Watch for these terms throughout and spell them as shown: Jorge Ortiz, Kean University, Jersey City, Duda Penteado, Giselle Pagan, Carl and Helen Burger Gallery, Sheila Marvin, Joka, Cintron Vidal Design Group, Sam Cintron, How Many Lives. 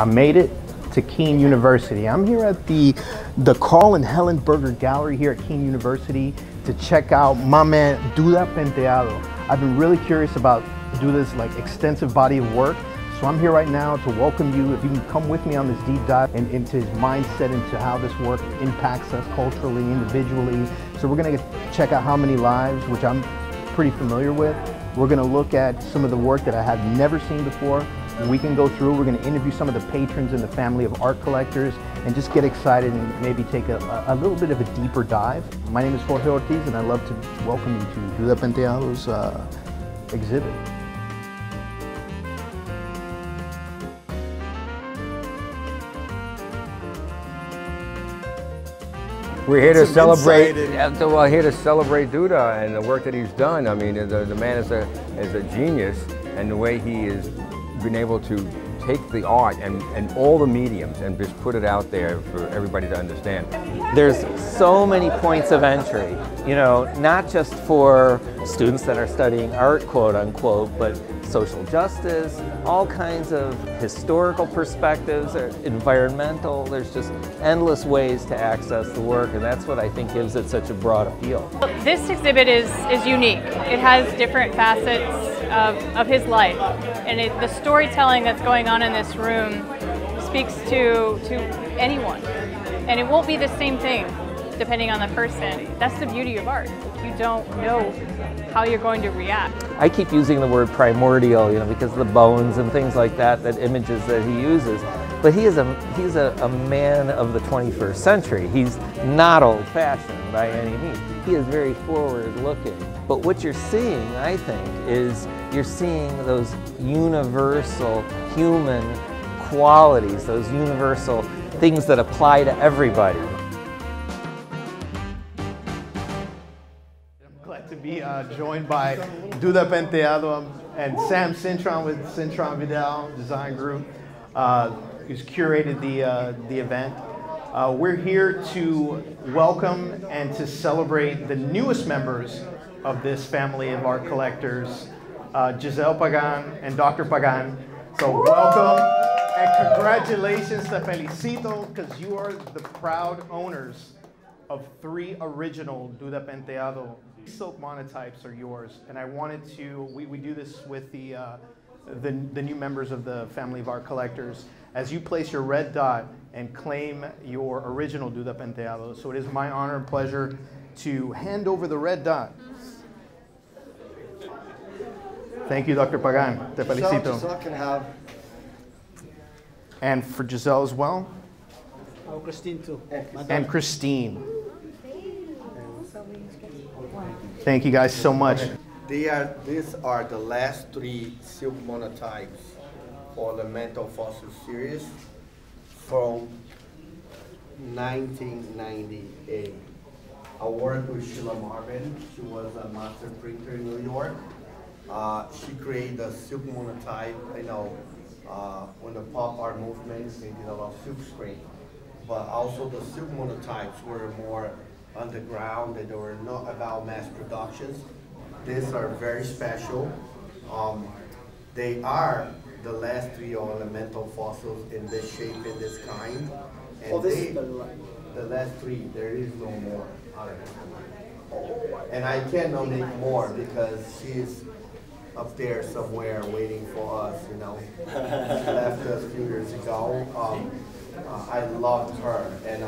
I made it to Kean University. I'm here at the Carl and Helen Burger Gallery here at Kean University to check out my man Duda Penteado. I've been really curious about Duda's extensive body of work, so I'm here right now to welcome you. If you can come with me on this deep dive and into his mindset, into how this work impacts us culturally, individually. So we're gonna check out How Many Lives, which I'm pretty familiar with. We're gonna look at some of the work that I have never seen before. We can go through, we're gonna interview some of the patrons and the family of art collectors and just get excited and maybe take a little bit of a deeper dive. My name is Jorge Ortiz and I'd love to welcome you to Duda Penteado's exhibit. We're here to celebrate. After all, here to celebrate Duda and the work that he's done. I mean, the man is a genius, and the way he has been able to take the art and all the mediums and just put it out there for everybody to understand. There's so many points of entry, you know, not just for students that are studying art, quote unquote, but social justice, all kinds of historical perspectives, or environmental. There's just endless ways to access the work, and that's what I think gives it such a broad appeal. This exhibit is unique. It has different facets of his life, and the storytelling that's going on in this room speaks to anyone, and it won't be the same thing depending on the person. That's the beauty of art. You don't know how you're going to react. I keep using the word primordial, you know, because of the bones and things like that, that images that he uses. But he's a man of the 21st century. He's not old-fashioned by any means. He is very forward-looking. But what you're seeing, I think, is you're seeing those universal human qualities, those universal things that apply to everybody. Joined by Duda Penteado and Sam Cintron with Cintron Vidal Design Group, who's curated the event. We're here to welcome and to celebrate the newest members of this family of art collectors, Giselle Pagan and Dr. Pagan. So welcome and congratulations, te felicito, because you are the proud owners of three original Duda Penteado. Silk monotypes are yours, and I wanted to, we do this with the new members of the family of art collectors. As you place your red dot and claim your original Duda Penteado, so it is my honor and pleasure to hand over the red dot. Thank you, Dr. Pagan. Te felicito. Giselle can have. And for Giselle as well. Oh, Christine too. And Christine. Thank you guys so much. These are the last three silk monotypes for the Mental Fossil series from 1998. I worked with Sheila Marvin. She was a master printer in New York. She created a silk monotype, you know, when the pop art movement, they did a lot of silk screen. But also the silk monotypes were more underground, that they were not about mass productions. These are very special. They are the last three ornamental fossils in this shape, in this kind. And oh, this is the last three. There is no more. And I cannot make more because she is up there somewhere waiting for us, you know. She left us a few years ago. I loved her, and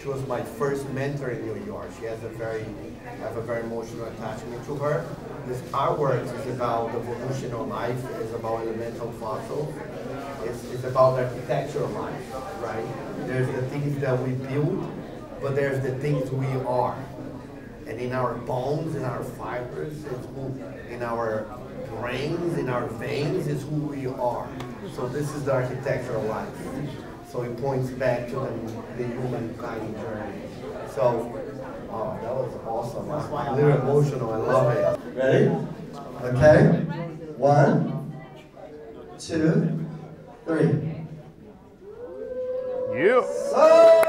she was my first mentor in New York. She has I have a very emotional attachment to her. This artwork is about the evolution of life. It's about elemental fossils. It's about the architecture of life, right? There's the things that we build, but there's the things we are. And in our bones, in our fibers, it's who, in our brains, in our veins, is who we are. So this is the architecture of life. So it points back to the humankind journey. So, oh, that was awesome. That's why I'm a little emotional. I love it. Ready? Okay. 1, 2, 3. Yeah. Oh!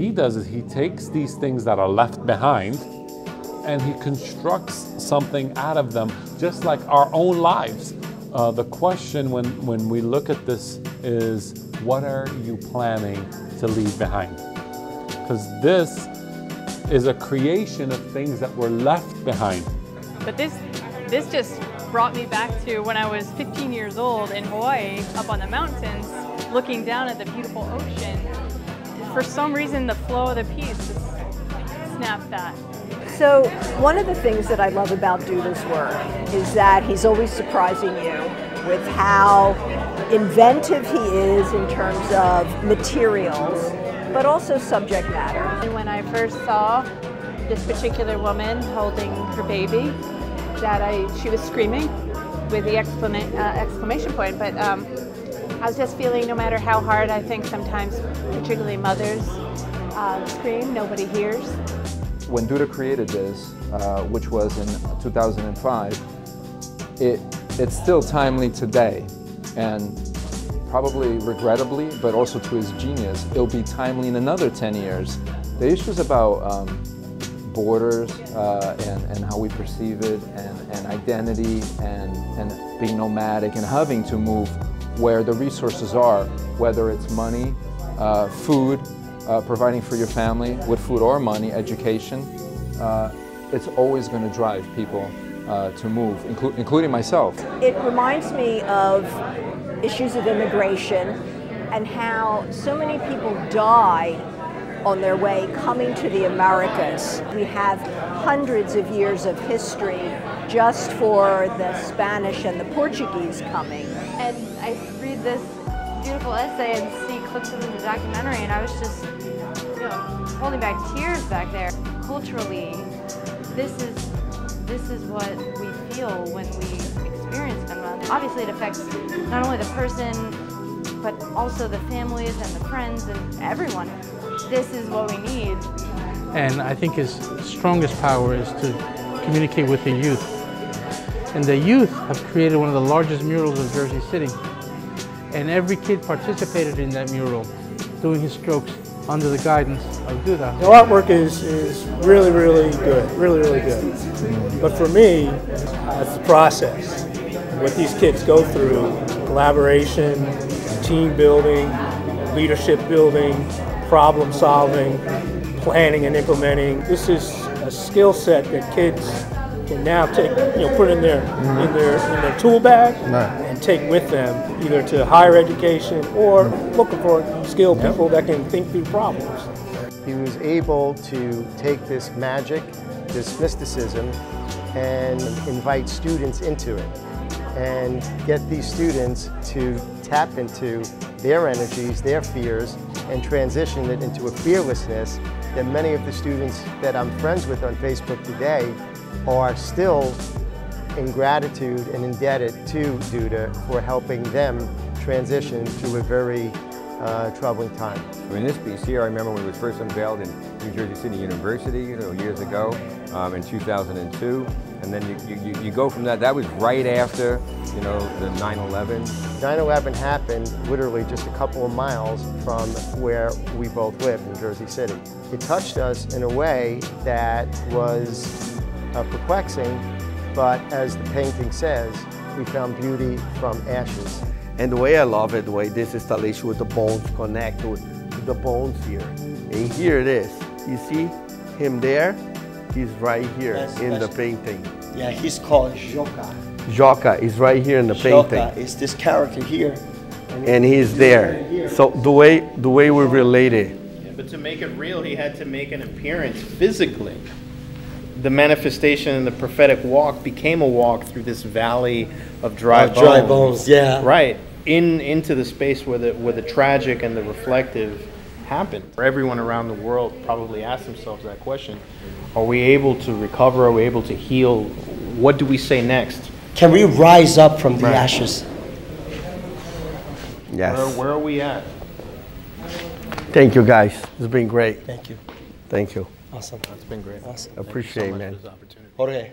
he does is he takes these things that are left behind and he constructs something out of them, just like our own lives. The question when we look at this is, what are you planning to leave behind? Because this is a creation of things that were left behind. But this just brought me back to when I was 15 years old in Hawaii, up on the mountains, looking down at the beautiful ocean. For some reason, the flow of the piece just snapped that. So one of the things that I love about Duda's work is that he's always surprising you with how inventive he is in terms of materials, but also subject matter. And when I first saw this particular woman holding her baby, she was screaming with the exclamation point, but I was just feeling, no matter how hard, I think sometimes, particularly mothers scream, nobody hears. When Duda created this, which was in 2005, it's still timely today, and probably regrettably, but also to his genius, it'll be timely in another 10 years. The issues about borders and how we perceive it, and identity, and being nomadic and having to move where the resources are, whether it's money, food, providing for your family with food or money, education, it's always going to drive people to move, including myself. It reminds me of issues of immigration and how so many people die on their way coming to the Americas. We have hundreds of years of history just for the Spanish and the Portuguese coming. And I read this beautiful essay and see clips of the documentary, and I was just, you know, holding back tears back there. Culturally, this is what we feel when we experience them. Obviously, it affects not only the person, but also the families and the friends and everyone. This is what we need. And I think his strongest power is to communicate with the youth. And the youth have created one of the largest murals of Jersey City. And every kid participated in that mural, doing his strokes under the guidance of Duda. The artwork is really, really good, really, really good. But for me, it's the process. What these kids go through, collaboration, team building, leadership building, problem solving, planning and implementing. This is a skill set that kids can now take, you know, put in their in their tool bag and take with them either to higher education or looking for skilled people that can think through problems. He was able to take this magic, this mysticism, and invite students into it and get these students to tap into their energies, their fears, and transition it into a fearlessness that many of the students that I'm friends with on Facebook today are still in gratitude and indebted to Duda for helping them transition through a very troubling time. In this piece here, I remember when it was first unveiled in New Jersey City University, you know, years ago, in 2002. And then you go from that. That was right after, you know, the 9/11. 9/11 happened literally just a couple of miles from where we both live in Jersey City. It touched us in a way that was perplexing, but as the painting says, we found beauty from ashes. And the way I love it, the way this installation with the bones connect with the bones here. And here it is. You see him there? He's right here in the painting. Yeah, he's called Joka. Joka is right here in the painting. Joka is this character here. And he's there. So the way we're related. Yeah, but to make it real, he had to make an appearance physically. The manifestation and the prophetic walk became a walk through this valley of dry bones. Yeah. Right. Into the space where the tragic and the reflective happen. Everyone around the world probably asks themselves that question. Are we able to recover? Are we able to heal? What do we say next? Can we rise up from the ashes? Yes. Where are we at? Thank you, guys. It's been great. Thank you. Thank you. Awesome. It's been great. Awesome. Appreciate it, man. Jorge.